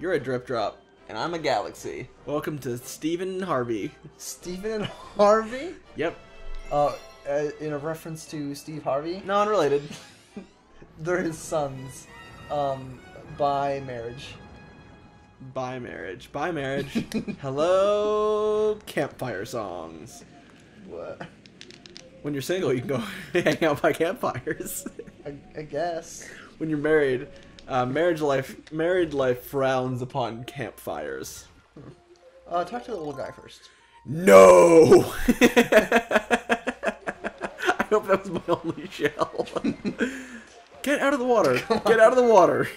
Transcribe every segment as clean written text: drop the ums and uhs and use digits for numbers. You're a drip drop, and I'm a galaxy. Welcome to Stephen Harvey. Stephen Harvey? Yep. In a reference to Steve Harvey? No, unrelated. They're his sons. By marriage. By marriage. By marriage. Hello, campfire songs. What? When you're single, you can go hang out by campfires. I guess. When you're married, married life frowns upon campfires. Talk to the little guy first. No. I hope that was my only shell. Get out of the water! Get out of the water!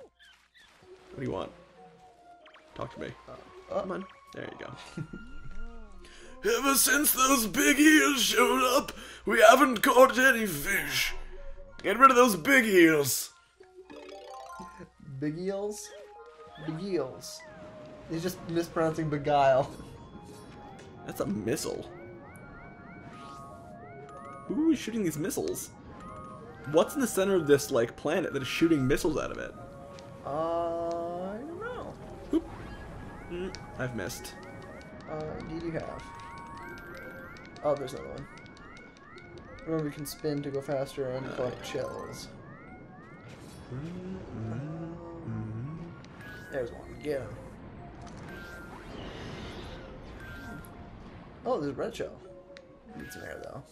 What do you want? Talk to me. Come on. There you go. Ever since those big eels showed up, we haven't caught any fish. Get rid of those big eels. Big eels? Big eels. He's just mispronouncing beguile. That's a missile. Who is shooting these missiles? What's in the center of this, like, planet that is shooting missiles out of it? I don't know. Oop. I've missed. Indeed you have. Oh, there's another one. Remember, we can spin to go faster and collect shells. There's one. Get him. Oh, there's a red shell. Need some air, though.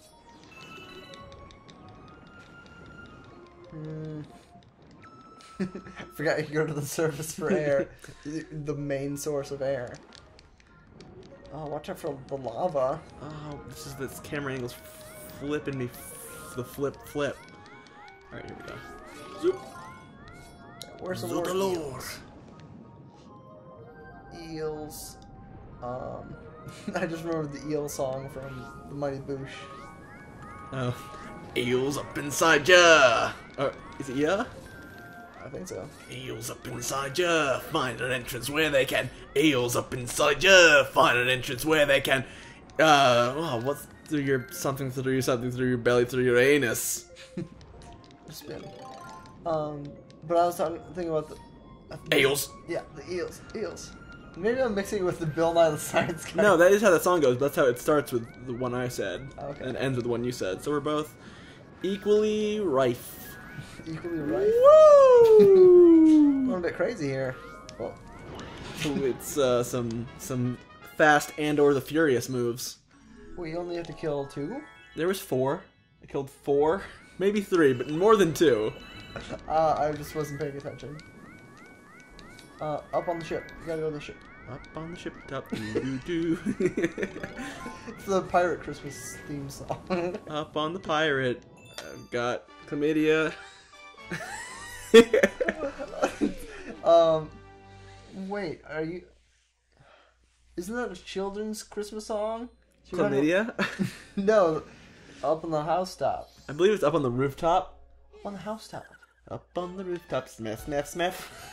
I forgot you could go to the surface for air. The main source of air. Oh, watch out for the lava. Oh, this camera angle's flipping me. The flip. Alright, here we go. Zoop. Where's the Lord? Eels. I just remembered the eel song from The Mighty Boosh. Oh. Eels up inside ya! Is it ya? I think so. Eels up inside ya! Find an entrance where they can! Eels up inside ya! Find an entrance where they can! What's through your... something through your belly, through your anus? Spin. But I was thinking about the... Eels! Yeah, the eels. Eels. Maybe I'm mixing it with the Bill Nye the Science Guy. No, that is how that song goes, but that's how it starts with the one I said. Okay. And ends with the one you said. So we're both... equally rife. Equally rife? Woo! Going a bit crazy here. Oh. It's some Fast and or the Furious moves. We only have to kill 2? There was 4. I killed 4. Maybe 3, but more than 2. I just wasn't paying attention. Up on the ship. You gotta go on the ship. Up on the ship top. Doo-doo-doo. It's the pirate Christmas theme song. Up on the pirate. I've got chlamydia. Wait, are you... Isn't that a children's Christmas song? Chlamydia? No, up on the housetop. I believe it's up on the rooftop. Up on the housetop. Up on the rooftop. Sniff, sniff, sniff.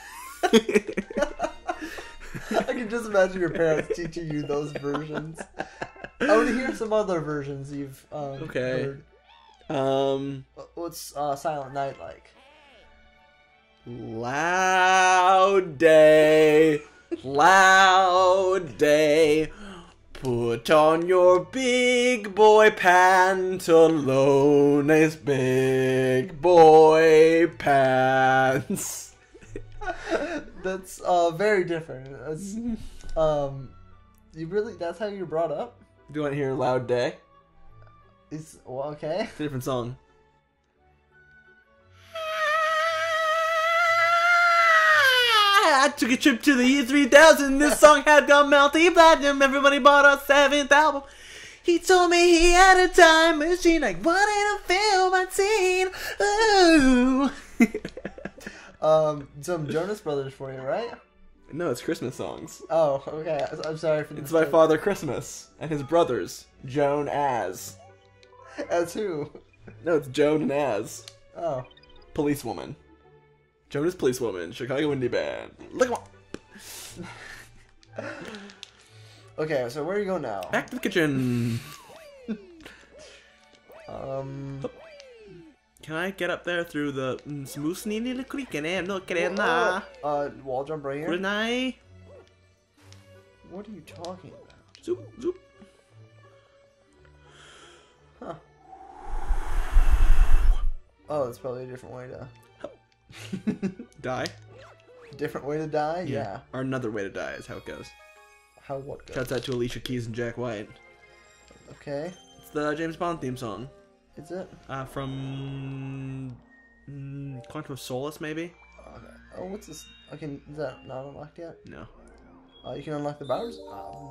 I can just imagine your parents teaching you those versions. I want to hear some other versions you've heard. What's Silent Night like? Loud day, loud day. Put on your big boy pantalones, big boy pants. That's very different. That's, you really? That's how you were brought up? Do you want to hear "Loud Day"? It's well, okay. It's a different song. I took a trip to the year 3000. This song had gone multi-platinum. Everybody bought our 7th album. He told me he had a time machine. I wanted to fill my teen. Ooh. Some Jonas Brothers for you, right? No, it's Christmas songs. Oh, okay. I'm sorry for the mistake. It's My Father Christmas and his brothers, Joan Az. As who? No, it's Joan and Az. Oh. Policewoman. Jonas Policewoman, Chicago indie band. Look at my... Okay, so where are you going now? Back to the kitchen. Can I get up there through the wall jump right here? Couldn't I? What are you talking about? Zoop, zoop. Huh. Oh, that's probably a different way to... die? Different way to die? Yeah. Or another way to die is how it goes. How what goes? Shouts out to Alicia Keys and Jack White. Okay. It's the James Bond theme song. Is it? From... Quantum of Solace, maybe? Okay. Oh, what's this? Okay, is that not unlocked yet? No. You can unlock the Bowser.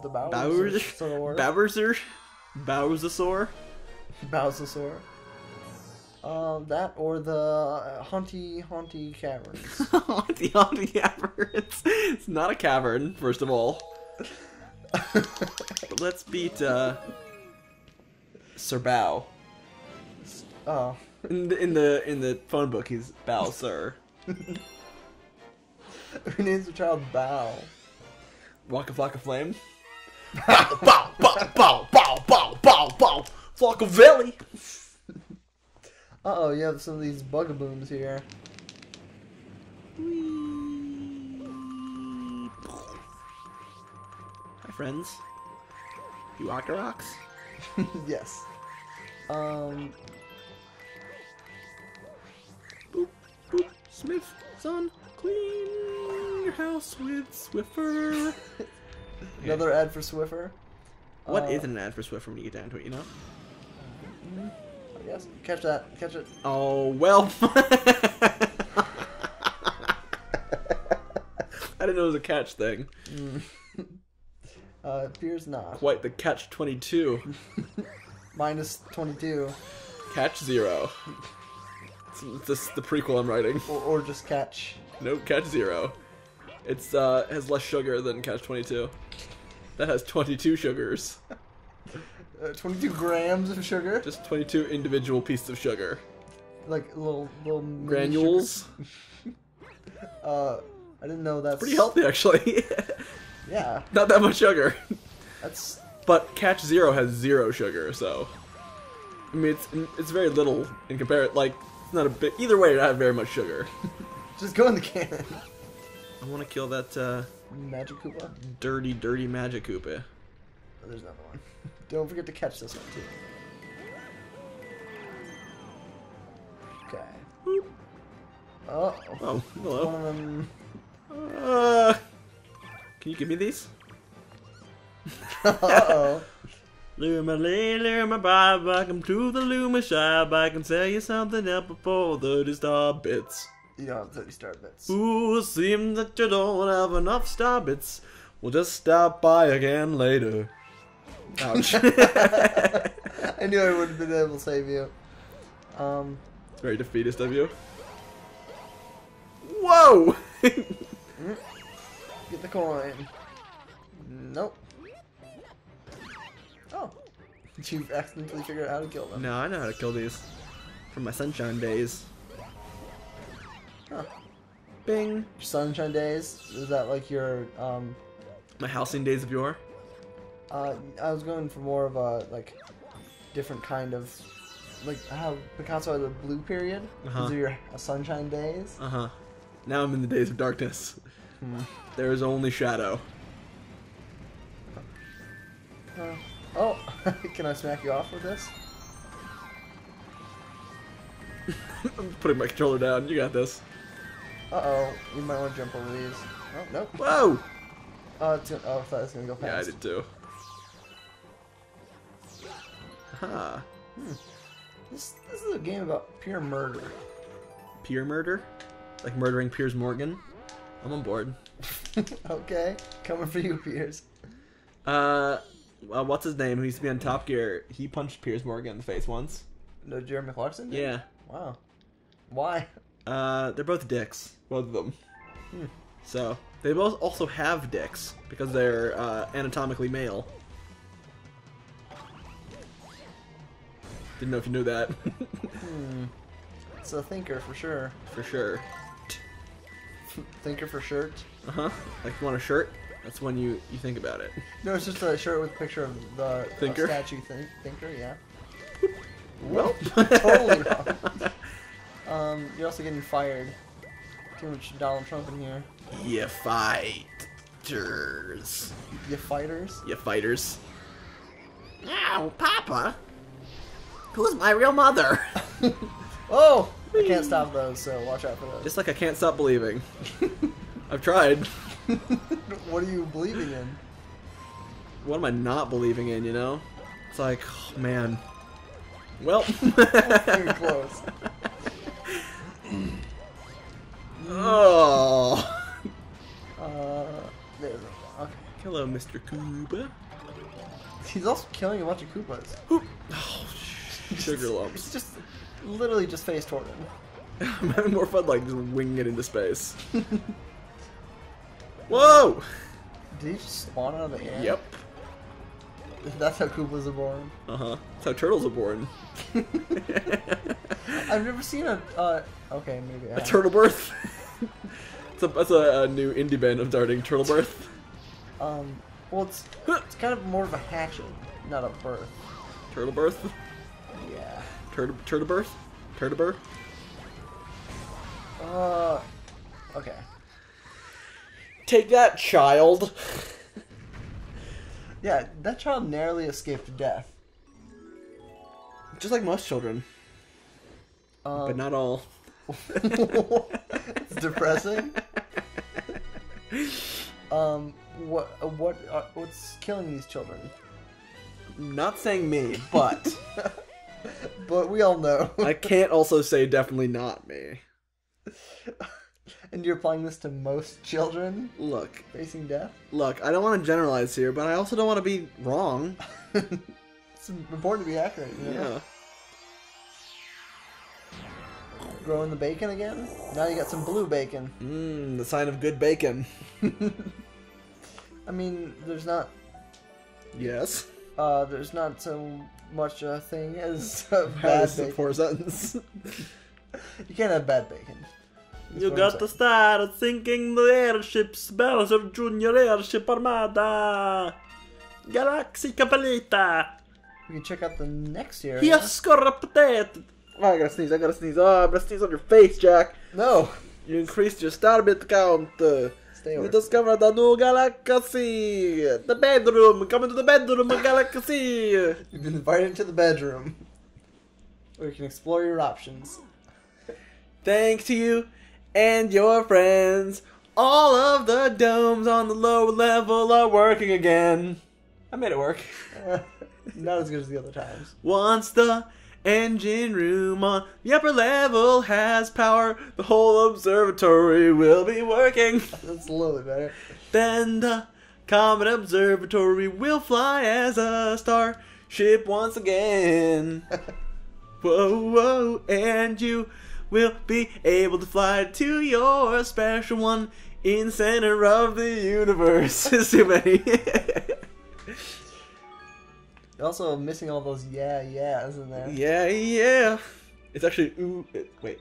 The Bowser. Bowser. Bowser. Bowser. That or the Haunty Caverns. Haunty Caverns. It's not a cavern, first of all. But let's beat Sir Bow. Oh. In the phone book, he's Bowser. Who names the child Bow? Waka Flocka Flame. Bow, bow, bow, bow, bow, bow, bow, bow. Flocka Valley. Uh-oh, you have some of these bugabooms here. Whee. Hi, friends. You Octoroks? Yes. Boop, boop, Smith, son, clean your house with Swiffer. Another ad for Swiffer. What is an ad for Swiffer when you get down to it, you know? I guess. Catch that. Catch it. Oh, well. I didn't know it was a catch thing. It appears not. Quite the Catch-22. Minus 22. Catch-0. It's just the prequel I'm writing. Or just Catch. No, Catch-0. It's has less sugar than Catch-22. That has 22 sugars. 22 grams of sugar. Just 22 individual pieces of sugar. Like little granules. I didn't know that's pretty healthy actually. Yeah. Not that much sugar. That's. But Catch-0 has 0 sugar, so. I mean, it's very little in comparison. Like, it's not a big. Either way, it doesn't have very much sugar. Just go in the cannon. I want to kill that Magic Koopa. Dirty, dirty Magic Koopa. Oh, there's another one. Don't forget to catch this one too. Okay. Oh. Oh. Hello. Can you give me these? Uh-oh. Luma lay, Luma bye, bye, come to the Luma shop. I can sell you something up before 30 star bits. You don't have 30 star bits. Ooh, seems that you don't have enough star bits. We'll just stop by again later. Ouch. I knew I wouldn't have been able to save you. It's very defeatist of you. Whoa! Get the coin. Nope. Oh. Did you accidentally figure out how to kill them? No, I know how to kill these. From my sunshine days. Huh. Bing. Your sunshine days? Is that like your, my housing days of yore? I was going for more of a, like, different kind of, like, how Picasso had a blue period. Those are your sunshine days. Now I'm in the days of darkness. There is only shadow. Oh, can I smack you off with this? I'm putting my controller down. You got this. Uh-oh. You might want to jump over these. Oh, nope. Whoa! Oh, I thought it was going to go fast. Yeah, I did too. Aha. This is a game about pure murder. Pure murder? Like murdering Piers Morgan? I'm on board. Okay. Coming for you, Piers. What's his name? Who used to be on Top Gear. He punched Piers Morgan in the face once. No, Jeremy Clarkson did? Yeah. Wow. Why? They're both dicks. Both of them. So, they both also have dicks. Because they're anatomically male. Didn't know if you knew that. It's a thinker for sure. For sure. Thinker for shirt. Like you want a shirt? That's when you think about it. No, it's just a shirt with a picture of the thinker statue. Thinker, yeah. Well, totally wrong. You're also getting fired. Too much Donald Trump in here. You fighters. You fighters? You fighters. Ow, Papa! Who's my real mother? Oh! I can't stop those, so watch out for those. Just like I can't stop believing. I've tried. What are you believing in? What am I not believing in, you know? It's like, oh, man. Well. You're close. Oh. There's a, okay. Hello, Mr. Koopa. He's also killing a bunch of Koopas. Oop. Oh, sugar lumps. It's just literally just face toward him. I'm having more fun like just winging it into space. Whoa! Did he just spawn out of the air? Yep. That's how Koopas are born. Uh-huh. That's how turtles are born. I've never seen a, okay, maybe I have. Turtle birth? That's a new indie band of darting, Turtle Birth. Well, it's kind of more of a hatchet, not a birth. Turtle birth? Yeah. Turtle birth? Turtle birth? Okay. Take that, child. Yeah, that child narrowly escaped death. Just like most children. But not all. It's depressing. What's killing these children? Not saying me, but but we all know. I can't also say definitely not me. And you're applying this to most children? Look. Facing death? Look, I don't want to generalize here, but I also don't want to be wrong. It's important to be accurate, you know? Yeah. Growing the bacon again? Now you got some blue bacon. Mmm, the sign of good bacon. I mean, there's not... Yes? There's not so much a thing as bad bacon. Poor sentence. You can't have bad bacon. That's you got to start sinking the airships, Bowser Jr. Airship Armada! Galaxy Capalita! You can check out the next area. Yes, corrupted! Oh, I gotta sneeze, I gotta sneeze. Oh, I'm gonna sneeze on your face, Jack! No! You increased your star bit count. Stay over. You discovered the new galaxy! The bedroom! Come into the bedroom, galaxy! You've been invited to the bedroom. Where you can explore your options. Thanks to you and your friends, all of the domes on the lower level are working again. I made it work. Not as good as the other times. Once the engine room on the upper level has power, the whole observatory will be working. That's a little bit better. Then the Comet Observatory will fly as a starship once again. Whoa, whoa, and you... we'll be able to fly to your special one in center of the universe. There's too many. Also missing all those yeah, yeahs in there. Yeah, yeah. It's actually ooh. Wait.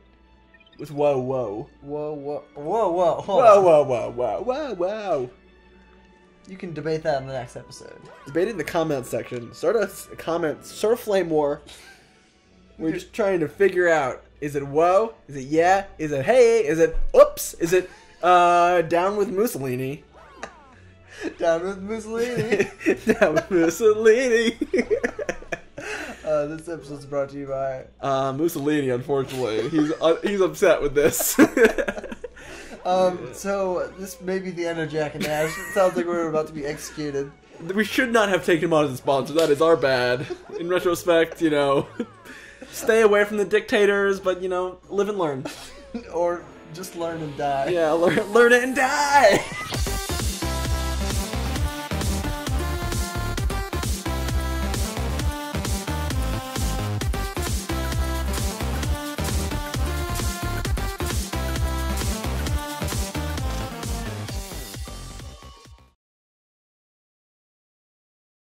It's whoa, whoa. Whoa, whoa. Whoa, whoa. Whoa, whoa, whoa, whoa, whoa, whoa. You can debate that in the next episode. Debate it in the comments section. Start a flame war. We're just trying to figure out. Is it whoa? Is it yeah? Is it hey? Is it oops? Is it down with Mussolini? Down with Mussolini. Down with Mussolini. This episode's brought to you by Mussolini. Unfortunately, he's upset with this. So this may be the end of Jack and Ash. It sounds like we're about to be executed. We should not have taken him on as a sponsor. That is our bad. In retrospect, you know. Stay away from the dictators, but, you know, live and learn. Or just learn and die. Yeah, learn it and die!